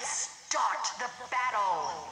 Start the battle!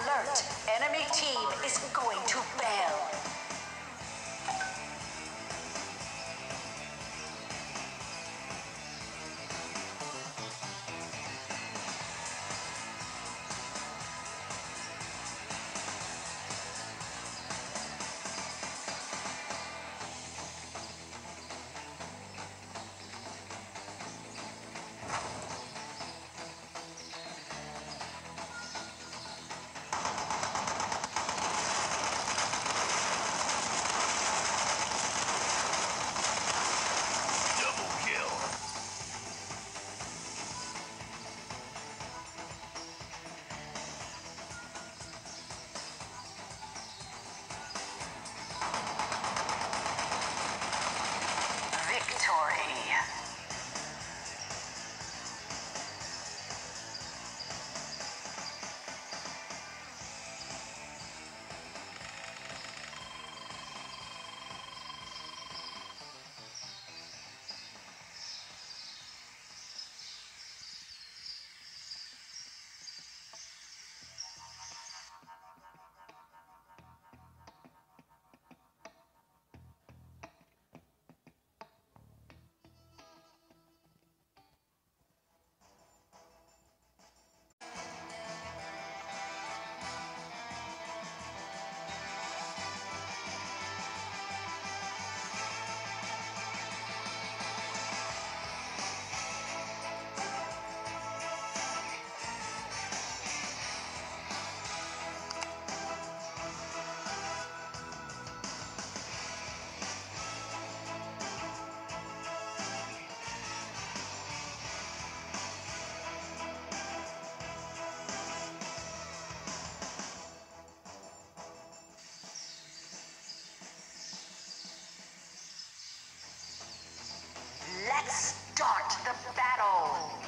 Alert! Enemy team is going to fail. Start the battle!